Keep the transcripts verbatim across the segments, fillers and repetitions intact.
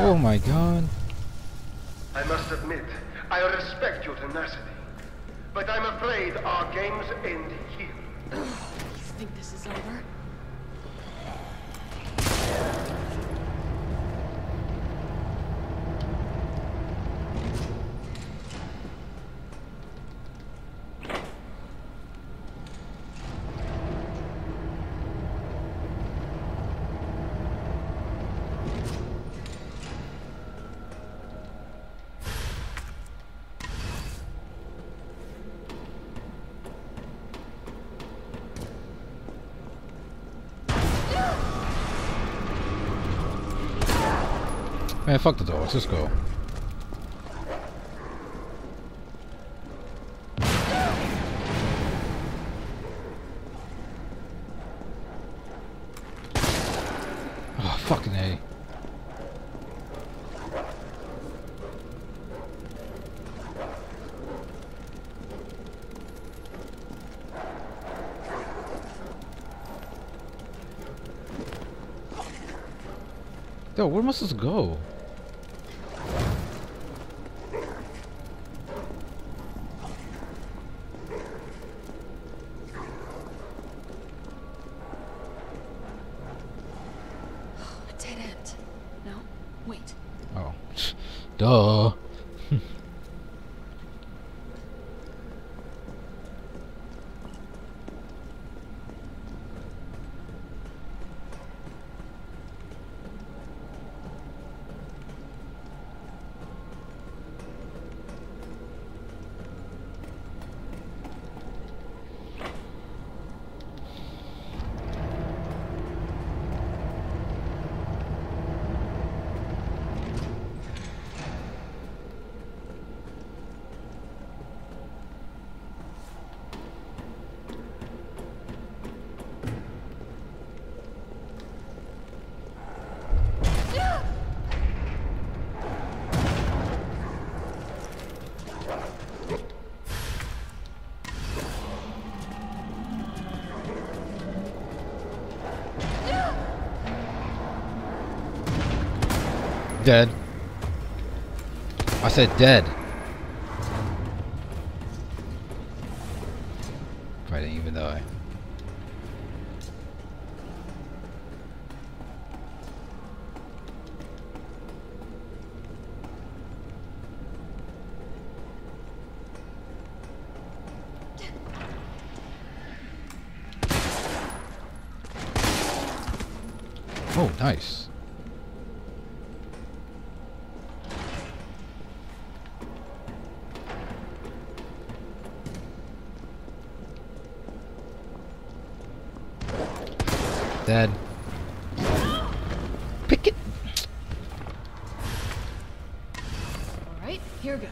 Oh my god. I must admit, I respect your tenacity. But I'm afraid our games end here. You think this is over? Man, fuck the doors, let's go. Oh, fucking A. Yo, where must this go? Duh. Dead. I said dead. If I didn't even die. Oh, nice. Dead. Pick it. All right, here goes.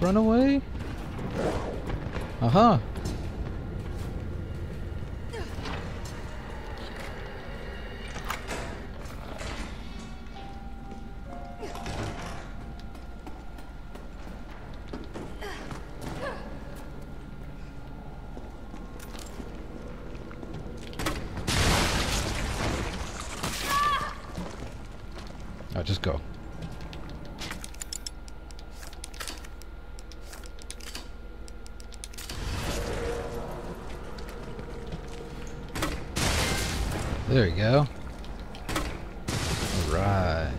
Run away. Aha. Uh-huh. Just go. There you go. All right.